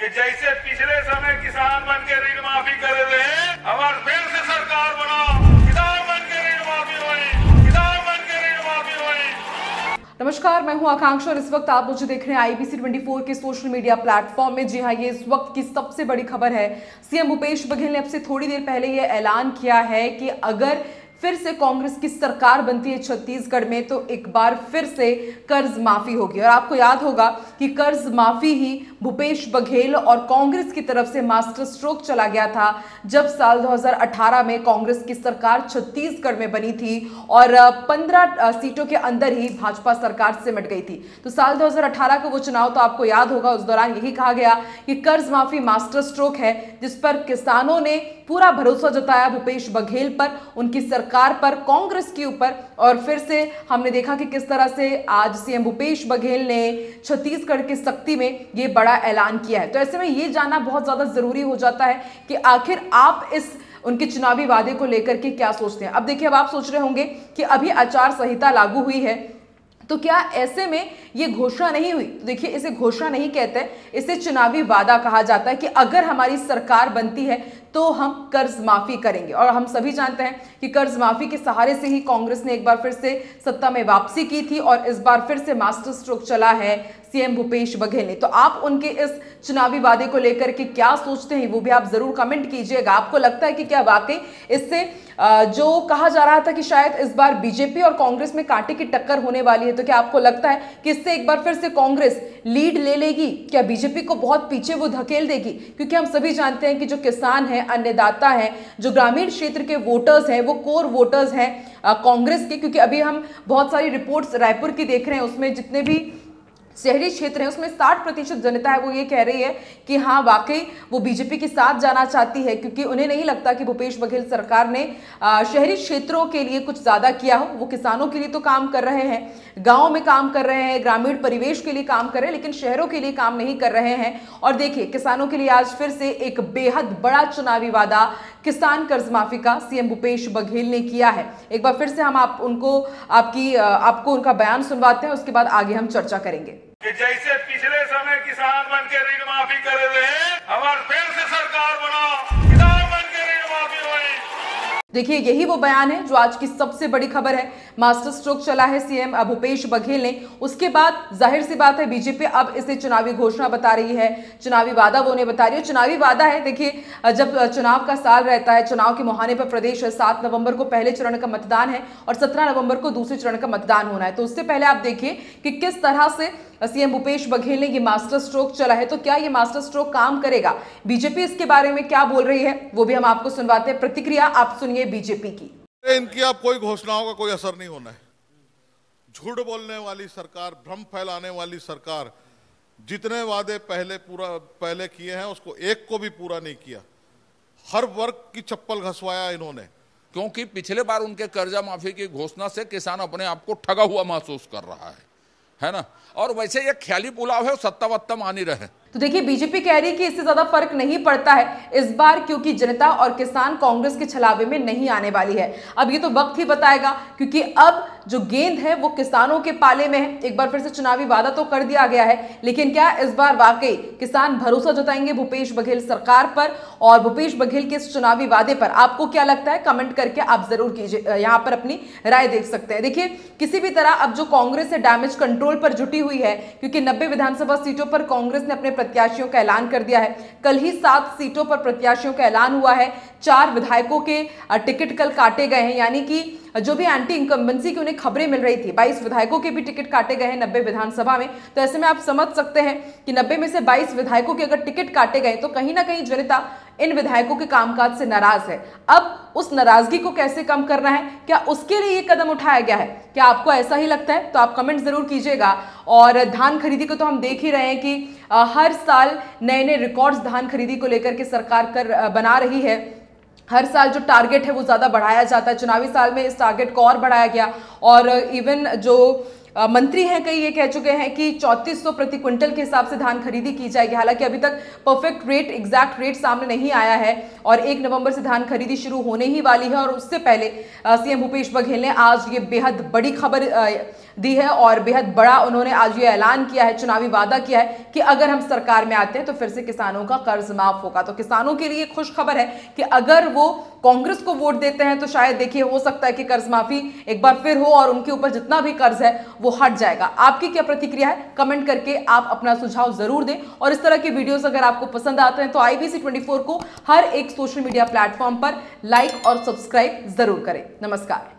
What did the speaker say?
कि जैसे पिछले समय किसान बन के ऋण माफी कर रहे हैं, हमारे फिर से सरकार बनाओ, किसान बन के ऋण माफी होए, किसान बन के ऋण माफी होए। नमस्कार, मैं हूं आकांक्षा और इस वक्त आप मुझे देख रहे हैं IBC 24 के सोशल मीडिया प्लेटफॉर्म में। जी हाँ, ये इस वक्त की सबसे बड़ी खबर है। CM भूपेश बघेल ने अब से थोड़ी देर पहले ये ऐलान किया है कि अगर फिर से कांग्रेस की सरकार बनती है छत्तीसगढ़ में तो एक बार फिर से कर्ज माफी होगी। और आपको याद होगा कि कर्ज माफी ही भूपेश बघेल और कांग्रेस की तरफ से मास्टर स्ट्रोक चला गया था जब साल 2018 में कांग्रेस की सरकार छत्तीसगढ़ में बनी थी और 15 सीटों के अंदर ही भाजपा सरकार सिमट गई थी। तो साल 2018 का वो चुनाव तो आपको याद होगा, उस दौरान यही कहा गया कि कर्ज माफी मास्टर स्ट्रोक है जिस पर किसानों ने पूरा भरोसा जताया भूपेश बघेल पर, उनकी सरकार पर, कांग्रेस के ऊपर। और फिर से हमने देखा कि किस तरह से आज CM भूपेश बघेल ने छत्तीसगढ़ की शक्ति में ये बड़ा ऐलान किया है। तो ऐसे में ये जानना बहुत ज़्यादा ज़रूरी हो जाता है कि आखिर आप इस उनके चुनावी वादे को लेकर के क्या सोचते हैं। अब देखिए, अब आप सोच रहे होंगे कि अभी आचार संहिता लागू हुई है तो क्या ऐसे में ये घोषणा नहीं हुई। तो देखिए, इसे घोषणा नहीं कहते, इसे चुनावी वादा कहा जाता है कि अगर हमारी सरकार बनती है तो हम कर्ज माफी करेंगे। और हम सभी जानते हैं कि कर्ज माफी के सहारे से ही कांग्रेस ने एक बार फिर से सत्ता में वापसी की थी और इस बार फिर से मास्टर स्ट्रोक चला है CM भूपेश बघेल ने। तो आप उनके इस चुनावी वादे को लेकर के क्या सोचते हैं वो भी आप जरूर कमेंट कीजिएगा। आपको लगता है कि क्या वाकई इससे जो कहा जा रहा था कि शायद इस बार बीजेपी और कांग्रेस में कांटे की टक्कर होने वाली है, तो क्या आपको लगता है कि इससे एक बार फिर से कांग्रेस लीड ले लेगी, क्या बीजेपी को बहुत पीछे वो धकेल देगी? क्योंकि हम सभी जानते हैं कि जो किसान हैं, अन्नदाता हैं, जो ग्रामीण क्षेत्र के वोटर्स हैं, वो कोर वोटर्स हैं कांग्रेस के। क्योंकि अभी हम बहुत सारी रिपोर्ट्स रायपुर की देख रहे हैं, उसमें जितने भी शहरी क्षेत्र है उसमें 60% जनता है वो ये कह रही है कि हाँ वाकई वो बीजेपी के साथ जाना चाहती है, क्योंकि उन्हें नहीं लगता कि भूपेश बघेल सरकार ने शहरी क्षेत्रों के लिए कुछ ज़्यादा किया हो। वो किसानों के लिए तो काम कर रहे हैं, गाँव में काम कर रहे हैं, ग्रामीण परिवेश के लिए काम कर रहे हैं, लेकिन शहरों के लिए काम नहीं कर रहे हैं। और देखिए, किसानों के लिए आज फिर से एक बेहद बड़ा चुनावी वादा किसान कर्ज माफी का CM भूपेश बघेल ने किया है। एक बार फिर से हम आपको उनका बयान सुनवाते हैं, उसके बाद आगे हम चर्चा करेंगे कि जैसे पिछले समय किसान बन के ऋण माफी कर रहे हैं, हमारे फिर से सरकार बनाओ, किसान बन के ऋण माफी होए। देखिए, यही वो बयान है जो आज की सबसे बड़ी खबर है। मास्टर स्ट्रोक चला है CM भूपेश बघेल ने, उसके बाद जाहिर सी बात है बीजेपी अब इसे चुनावी घोषणा बता रही है, चुनावी वादा वो उन्हें बता रही है। चुनावी वादा है, देखिए जब चुनाव का साल रहता है, चुनाव के मुहाने पर प्रदेश 7 नवंबर को पहले चरण का मतदान है और 17 नवंबर को दूसरे चरण का मतदान होना है। तो उससे पहले आप देखिए कि किस तरह से CM भूपेश बघेल ने ये मास्टर स्ट्रोक चला है। तो क्या ये मास्टर स्ट्रोक काम करेगा? बीजेपी इसके बारे में क्या बोल रही है वो भी हम आपको सुनवाते हैं। प्रतिक्रिया आप सुनिए बीजेपी की। इनकी आप कोई घोषणाओं का कोई असर नहीं होना है। झूठ बोलने वाली सरकार, भ्रम फैलाने वाली सरकार, जितने वादे पहले किए हैं उसको एक को भी पूरा नहीं किया। हर वर्ग की चप्पल घसवाया इन्होंने, क्योंकि पिछले बार उनके कर्जा माफी की घोषणा से किसान अपने आप को ठगा हुआ महसूस कर रहा है ना। और वैसे ये ख्याली पुलाव है, सत्ता वत्ता मान ही रहे। तो देखिए, बीजेपी कह रही है कि इससे ज्यादा फर्क नहीं पड़ता है इस बार, क्योंकि जनता और किसान कांग्रेस के छलावे में नहीं आने वाली है। अब ये तो वक्त ही बताएगा, क्योंकि अब जो गेंद है वो किसानों के पाले में है। एक बार फिर से चुनावी वादा तो कर दिया गया है, लेकिन क्या इस बार वाकई किसान भरोसा जताएंगे भूपेश बघेल सरकार पर और भूपेश बघेल के इस चुनावी वादे पर? आपको क्या लगता है कमेंट करके आप जरूर कीजिए, यहाँ पर अपनी राय देख सकते हैं। देखिए, किसी भी तरह अब जो कांग्रेस है डैमेज कंट्रोल पर जुटी हुई है, क्योंकि 90 विधानसभा सीटों पर कांग्रेस ने अपने प्रत्याशियों का ऐलान कर दिया है। कल ही 7 सीटों पर प्रत्याशियों का ऐलान हुआ है। 4 विधायकों के टिकट कल काटे गए हैं, यानी कि जो भी एंटी इंकम्बेंसी की उन्हें खबरें मिल रही थी, 22 विधायकों के भी टिकट काटे गए हैं 90 विधानसभा में। तो ऐसे में आप समझ सकते हैं कि 90 में से 22 विधायकों के अगर टिकट काटे गए तो कहीं ना कहीं जनता इन विधायकों के कामकाज से नाराज है। अब उस नाराजगी को कैसे कम करना है, क्या उसके लिए ये कदम उठाया गया है? क्या आपको ऐसा ही लगता है? तो आप कमेंट जरूर कीजिएगा। और धान खरीदी को तो हम देख ही रहे हैं कि हर साल नए नए रिकॉर्ड्स धान खरीदी को लेकर के सरकार बना रही है। हर साल जो टारगेट है वो ज़्यादा बढ़ाया जाता है, चुनावी साल में इस टारगेट को और बढ़ाया गया। और इवन जो मंत्री हैं कई ये कह चुके हैं कि 3400 प्रति क्विंटल के हिसाब से धान खरीदी की जाएगी। हालांकि अभी तक परफेक्ट रेट, एग्जैक्ट रेट सामने नहीं आया है और 1 नवंबर से धान खरीदी शुरू होने ही वाली है। और उससे पहले सीएम भूपेश बघेल ने आज ये बेहद बड़ी खबर दी है और बेहद बड़ा उन्होंने आज ये ऐलान किया है, चुनावी वादा किया है कि अगर हम सरकार में आते हैं तो फिर से किसानों का कर्ज माफ होगा। तो किसानों के लिए खुश खबर है कि अगर वो कांग्रेस को वोट देते हैं तो शायद देखिए हो सकता है कि कर्ज माफी एक बार फिर हो और उनके ऊपर जितना भी कर्ज है वो हट जाएगा। आपकी क्या प्रतिक्रिया है? कमेंट करके आप अपना सुझाव जरूर दें और इस तरह के वीडियोस अगर आपको पसंद आते हैं तो IBC 24 को हर एक सोशल मीडिया प्लेटफॉर्म पर लाइक और सब्सक्राइब जरूर करें। नमस्कार।